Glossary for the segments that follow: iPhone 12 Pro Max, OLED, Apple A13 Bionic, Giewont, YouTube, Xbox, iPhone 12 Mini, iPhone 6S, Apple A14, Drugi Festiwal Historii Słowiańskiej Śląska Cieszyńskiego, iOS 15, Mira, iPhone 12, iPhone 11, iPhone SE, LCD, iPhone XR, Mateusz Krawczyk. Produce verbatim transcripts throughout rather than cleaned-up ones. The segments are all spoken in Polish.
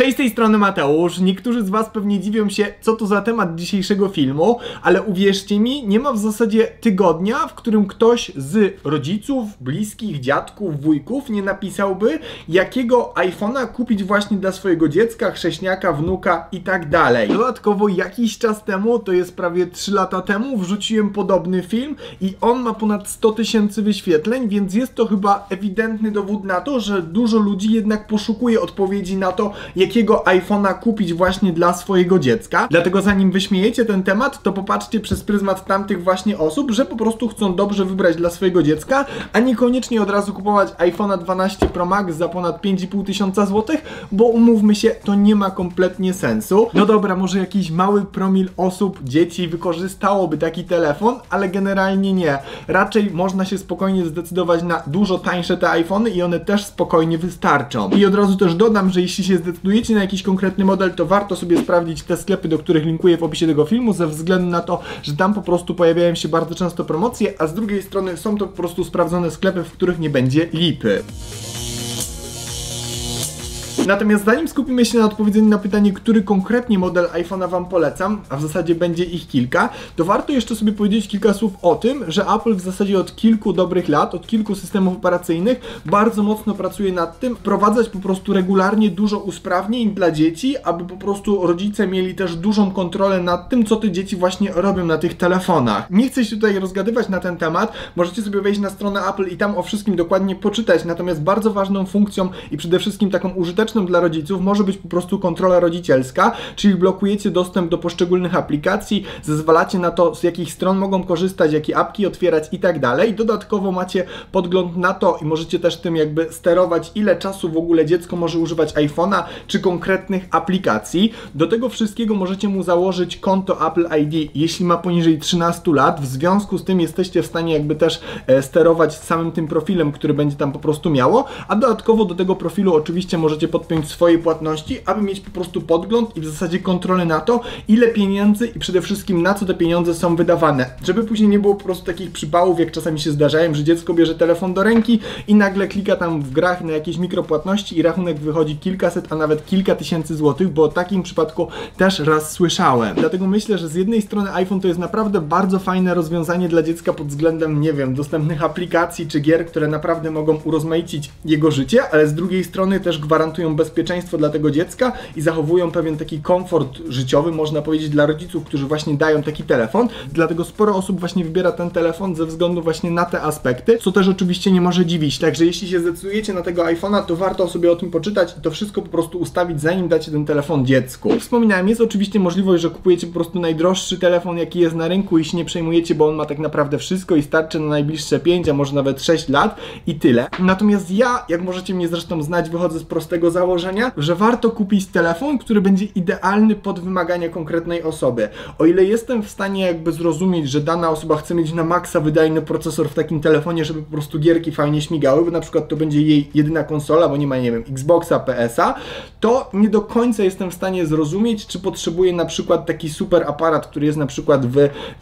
Cześć, z tej strony Mateusz. Niektórzy z Was pewnie dziwią się, co to za temat dzisiejszego filmu, ale uwierzcie mi, nie ma w zasadzie tygodnia, w którym ktoś z rodziców, bliskich, dziadków, wujków nie napisałby, jakiego iPhone'a kupić właśnie dla swojego dziecka, chrześniaka, wnuka i tak dalej. Dodatkowo jakiś czas temu, to jest prawie trzy lata temu, wrzuciłem podobny film i on ma ponad sto tysięcy wyświetleń, więc jest to chyba ewidentny dowód na to, że dużo ludzi jednak poszukuje odpowiedzi na to, jak jakiego iPhone'a kupić właśnie dla swojego dziecka. Dlatego zanim wyśmiejecie ten temat, to popatrzcie przez pryzmat tamtych właśnie osób, że po prostu chcą dobrze wybrać dla swojego dziecka, a niekoniecznie od razu kupować iPhone'a dwanaście Pro Max za ponad pięć i pół tysiąca złotych, bo umówmy się, to nie ma kompletnie sensu. No dobra, może jakiś mały promil osób, dzieci wykorzystałoby taki telefon, ale generalnie nie. Raczej można się spokojnie zdecydować na dużo tańsze te iPhone'y i one też spokojnie wystarczą. I od razu też dodam, że jeśli się zdecydujecie na jakiś konkretny model, to warto sobie sprawdzić te sklepy, do których linkuję w opisie tego filmu, ze względu na to, że tam po prostu pojawiają się bardzo często promocje, a z drugiej strony są to po prostu sprawdzone sklepy, w których nie będzie lipy. Natomiast zanim skupimy się na odpowiedzeniu na pytanie, który konkretnie model iPhone'a Wam polecam, a w zasadzie będzie ich kilka, to warto jeszcze sobie powiedzieć kilka słów o tym, że Apple w zasadzie od kilku dobrych lat, od kilku systemów operacyjnych bardzo mocno pracuje nad tym, wprowadzać po prostu regularnie dużo usprawnień dla dzieci, aby po prostu rodzice mieli też dużą kontrolę nad tym, co te dzieci właśnie robią na tych telefonach. Nie chcę się tutaj rozgadywać na ten temat, możecie sobie wejść na stronę Apple i tam o wszystkim dokładnie poczytać, natomiast bardzo ważną funkcją i przede wszystkim taką użyteczną dla rodziców może być po prostu kontrola rodzicielska, czyli blokujecie dostęp do poszczególnych aplikacji, zezwalacie na to, z jakich stron mogą korzystać, jakie apki otwierać i tak dalej. Dodatkowo macie podgląd na to i możecie też tym jakby sterować, ile czasu w ogóle dziecko może używać iPhone'a czy konkretnych aplikacji. Do tego wszystkiego możecie mu założyć konto Apple I D, jeśli ma poniżej trzynastu lat. W związku z tym jesteście w stanie jakby też e, sterować samym tym profilem, który będzie tam po prostu miało, a dodatkowo do tego profilu oczywiście możecie podpisać swoje płatności, aby mieć po prostu podgląd i w zasadzie kontrolę na to, ile pieniędzy i przede wszystkim na co te pieniądze są wydawane. Żeby później nie było po prostu takich przypałów, jak czasami się zdarzają, że dziecko bierze telefon do ręki i nagle klika tam w grach na jakieś mikropłatności i rachunek wychodzi kilkaset, a nawet kilka tysięcy złotych, bo o takim przypadku też raz słyszałem. Dlatego myślę, że z jednej strony iPhone to jest naprawdę bardzo fajne rozwiązanie dla dziecka pod względem, nie wiem, dostępnych aplikacji czy gier, które naprawdę mogą urozmaicić jego życie, ale z drugiej strony też gwarantują bezpieczeństwo dla tego dziecka i zachowują pewien taki komfort życiowy, można powiedzieć, dla rodziców, którzy właśnie dają taki telefon. Dlatego sporo osób właśnie wybiera ten telefon ze względu właśnie na te aspekty, co też oczywiście nie może dziwić. Także jeśli się zdecydujecie na tego iPhone'a, to warto sobie o tym poczytać i to wszystko po prostu ustawić, zanim dacie ten telefon dziecku. Wspominałem, jest oczywiście możliwość, że kupujecie po prostu najdroższy telefon, jaki jest na rynku i się nie przejmujecie, bo on ma tak naprawdę wszystko i starczy na najbliższe pięć, a może nawet sześć lat i tyle. Natomiast ja, jak możecie mnie zresztą znać, wychodzę z prostego założenia, że warto kupić telefon, który będzie idealny pod wymagania konkretnej osoby. O ile jestem w stanie jakby zrozumieć, że dana osoba chce mieć na maksa wydajny procesor w takim telefonie, żeby po prostu gierki fajnie śmigały, bo na przykład to będzie jej jedyna konsola, bo nie ma, nie wiem, Xboxa, P S a, to nie do końca jestem w stanie zrozumieć, czy potrzebuje na przykład taki super aparat, który jest na przykład w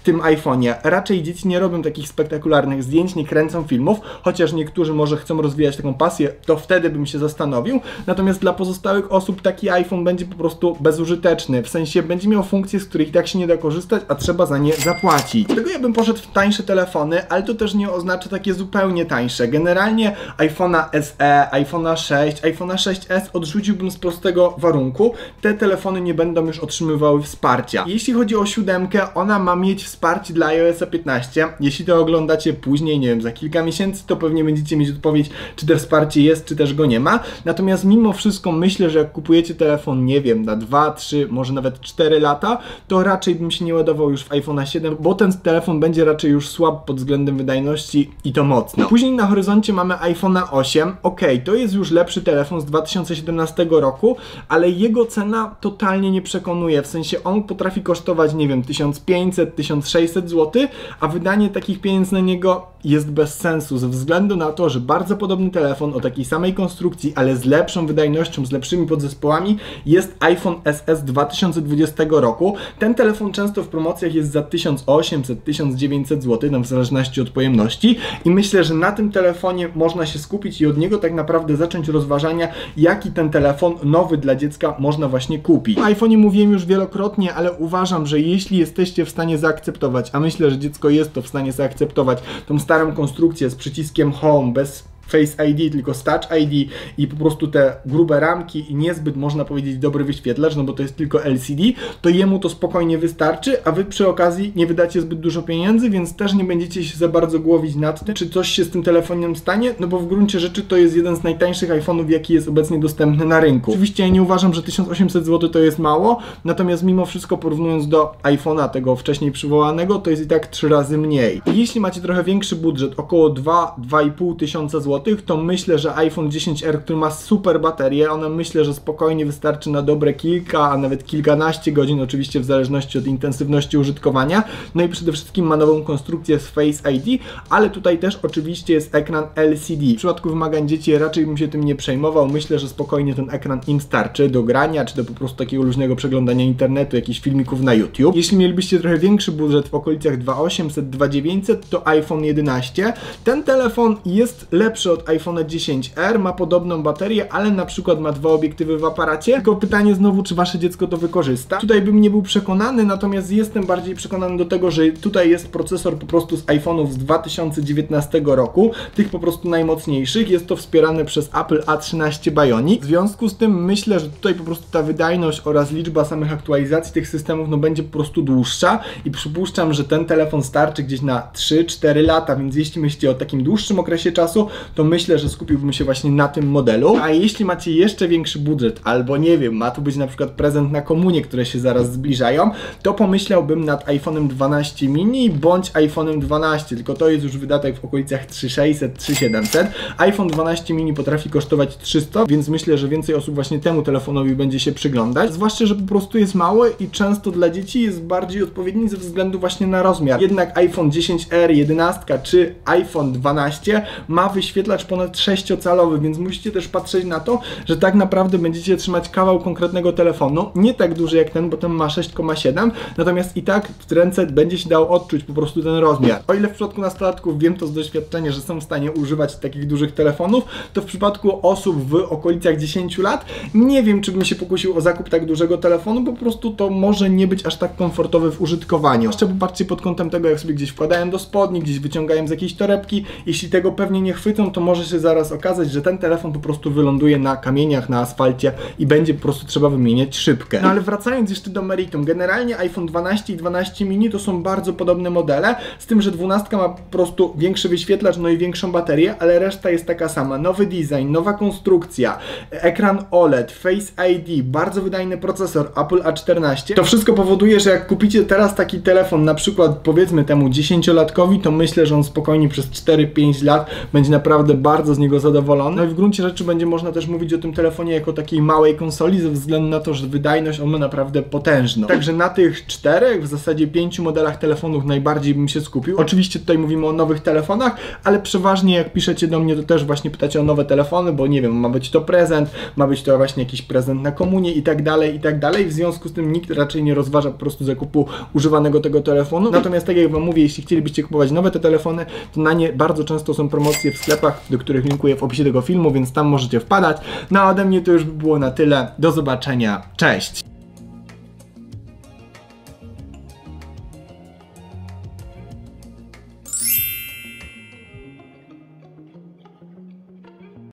tym iPhone'ie. Raczej dzieci nie robią takich spektakularnych zdjęć, nie kręcą filmów, chociaż niektórzy może chcą rozwijać taką pasję, to wtedy bym się zastanowił. Natomiast Natomiast dla pozostałych osób taki iPhone będzie po prostu bezużyteczny. W sensie będzie miał funkcje, z których i tak się nie da korzystać, a trzeba za nie zapłacić. Dlatego ja bym poszedł w tańsze telefony, ale to też nie oznacza takie zupełnie tańsze. Generalnie iPhone'a S E, iPhone'a sześć, iPhone'a sześć S odrzuciłbym z prostego warunku. Te telefony nie będą już otrzymywały wsparcia. Jeśli chodzi o siódemkę, ona ma mieć wsparcie dla iOS piętnaście. Jeśli to oglądacie później, nie wiem, za kilka miesięcy, to pewnie będziecie mieć odpowiedź, czy to wsparcie jest, czy też go nie ma. Natomiast mimo wszystko myślę, że jak kupujecie telefon, nie wiem, na dwa, trzy, może nawet cztery lata, to raczej bym się nie ładował już w iPhone'a siedem, bo ten telefon będzie raczej już słab pod względem wydajności i to mocno. Później na horyzoncie mamy iPhone'a osiem. Ok, to jest już lepszy telefon z dwa tysiące siedemnastego roku, ale jego cena totalnie nie przekonuje, w sensie on potrafi kosztować, nie wiem, tysiąc pięćset, tysiąc sześćset złotych, a wydanie takich pieniędzy na niego jest bez sensu, ze względu na to, że bardzo podobny telefon o takiej samej konstrukcji, ale z lepszą wydajnością wydajnością, z lepszymi podzespołami jest iPhone S E z dwa tysiące dwudziestego roku. Ten telefon często w promocjach jest za tysiąc osiemset do tysiąc dziewięćset złotych, no w zależności od pojemności, i myślę, że na tym telefonie można się skupić i od niego tak naprawdę zacząć rozważania, jaki ten telefon nowy dla dziecka można właśnie kupić. O iPhone'ie mówiłem już wielokrotnie, ale uważam, że jeśli jesteście w stanie zaakceptować, a myślę, że dziecko jest to w stanie zaakceptować, tą starą konstrukcję z przyciskiem Home, bez Face I D, tylko z Touch I D i po prostu te grube ramki i niezbyt, można powiedzieć, dobry wyświetlacz, no bo to jest tylko L C D, to jemu to spokojnie wystarczy, a Wy przy okazji nie wydacie zbyt dużo pieniędzy, więc też nie będziecie się za bardzo głowić nad tym, czy coś się z tym telefonem stanie, no bo w gruncie rzeczy to jest jeden z najtańszych iPhone'ów, jaki jest obecnie dostępny na rynku. Oczywiście ja nie uważam, że tysiąc osiemset złotych to jest mało, natomiast mimo wszystko, porównując do iPhone'a tego wcześniej przywołanego, to jest i tak trzy razy mniej. Jeśli macie trochę większy budżet, około dwa do dwóch i pół tysiąca złotych, to myślę, że iPhone X R, który ma super baterię, ona myślę, że spokojnie wystarczy na dobre kilka, a nawet kilkanaście godzin, oczywiście w zależności od intensywności użytkowania. No i przede wszystkim ma nową konstrukcję z Face I D, ale tutaj też oczywiście jest ekran L C D. W przypadku wymagań dzieci raczej bym się tym nie przejmował, myślę, że spokojnie ten ekran im starczy do grania, czy do po prostu takiego luźnego przeglądania internetu, jakichś filmików na YouTube. Jeśli mielibyście trochę większy budżet w okolicach dwa tysiące osiemset do dwa tysiące dziewięćset, to iPhone jedenaście. Ten telefon jest lepszy od iPhone'a X R, ma podobną baterię, ale na przykład ma dwa obiektywy w aparacie. Tylko pytanie znowu, czy Wasze dziecko to wykorzysta. Tutaj bym nie był przekonany, natomiast jestem bardziej przekonany do tego, że tutaj jest procesor po prostu z iPhone'ów z dwa tysiące dziewiętnastego roku, tych po prostu najmocniejszych. Jest to wspierane przez Apple A trzynaście Bionic. W związku z tym myślę, że tutaj po prostu ta wydajność oraz liczba samych aktualizacji tych systemów no będzie po prostu dłuższa i przypuszczam, że ten telefon starczy gdzieś na trzy cztery lata, więc jeśli myślicie o takim dłuższym okresie czasu, to myślę, że skupiłbym się właśnie na tym modelu. A jeśli macie jeszcze większy budżet, albo nie wiem, ma tu być na przykład prezent na komunie, które się zaraz zbliżają, to pomyślałbym nad iPhone'em dwanaście mini bądź iPhone'em dwanaście, tylko to jest już wydatek w okolicach trzy tysiące sześćset do trzy tysiące siedemset. iPhone dwanaście mini potrafi kosztować trzysta, więc myślę, że więcej osób właśnie temu telefonowi będzie się przyglądać, zwłaszcza że po prostu jest mały i często dla dzieci jest bardziej odpowiedni ze względu właśnie na rozmiar. Jednak iPhone X R, jedenaście czy iPhone dwanaście ma wyświetlacz wyświetlacz ponad sześciocalowy, więc musicie też patrzeć na to, że tak naprawdę będziecie trzymać kawał konkretnego telefonu, nie tak duży jak ten, bo ten ma sześć przecinek siedem, natomiast i tak w ręce będzie się dało odczuć po prostu ten rozmiar. O ile w przypadku nastolatków wiem to z doświadczenia, że są w stanie używać takich dużych telefonów, to w przypadku osób w okolicach dziesięciu lat nie wiem, czy bym się pokusił o zakup tak dużego telefonu, bo po prostu to może nie być aż tak komfortowy w użytkowaniu. Jeszcze popatrzcie pod kątem tego, jak sobie gdzieś wkładałem do spodni, gdzieś wyciągałem z jakiejś torebki, jeśli tego pewnie nie chwycą, to może się zaraz okazać, że ten telefon po prostu wyląduje na kamieniach, na asfalcie i będzie po prostu trzeba wymieniać szybkę. No ale wracając jeszcze do meritum, generalnie iPhone dwanaście i dwanaście mini to są bardzo podobne modele, z tym, że dwanaście ma po prostu większy wyświetlacz, no i większą baterię, ale reszta jest taka sama. Nowy design, nowa konstrukcja, ekran O L E D, Face I D, bardzo wydajny procesor Apple A czternaście. To wszystko powoduje, że jak kupicie teraz taki telefon, na przykład powiedzmy temu dziesięciolatkowi, to myślę, że on spokojnie przez cztery pięć lat będzie naprawdę naprawdę bardzo z niego zadowolony. No i w gruncie rzeczy będzie można też mówić o tym telefonie jako takiej małej konsoli, ze względu na to, że wydajność on ma naprawdę potężną. Także na tych czterech, w zasadzie pięciu modelach telefonów najbardziej bym się skupił. Oczywiście tutaj mówimy o nowych telefonach, ale przeważnie jak piszecie do mnie, to też właśnie pytacie o nowe telefony, bo nie wiem, ma być to prezent, ma być to właśnie jakiś prezent na komunie i tak dalej, i tak dalej. W związku z tym nikt raczej nie rozważa po prostu zakupu używanego tego telefonu. Natomiast tak jak Wam mówię, jeśli chcielibyście kupować nowe te telefony, to na nie bardzo często są promocje w sklepie, do których linkuję w opisie tego filmu, więc tam możecie wpadać. No a ode mnie to już by było na tyle. Do zobaczenia. Cześć!